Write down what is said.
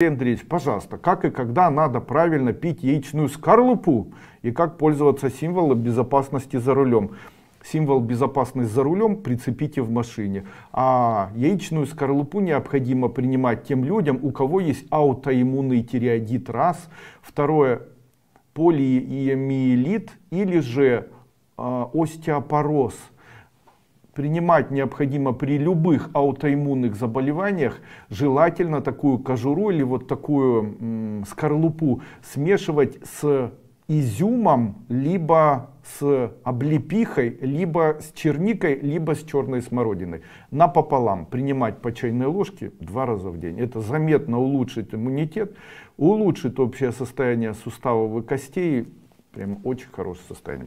Андреевич, пожалуйста, как и когда надо правильно пить яичную скорлупу и как пользоваться символом безопасности за рулем? Символ безопасности за рулем прицепите в машине. А яичную скорлупу необходимо принимать тем людям, у кого есть аутоиммунный тиреоидит, раз. Второе, полиомиелит или же остеопороз. Принимать необходимо при любых аутоиммунных заболеваниях, желательно такую кожуру или вот такую скорлупу смешивать с изюмом, либо с облепихой, либо с черникой, либо с черной смородиной. Напополам принимать по чайной ложке 2 раза в день. Это заметно улучшит иммунитет, улучшит общее состояние суставов и костей. Прям очень хорошее состояние.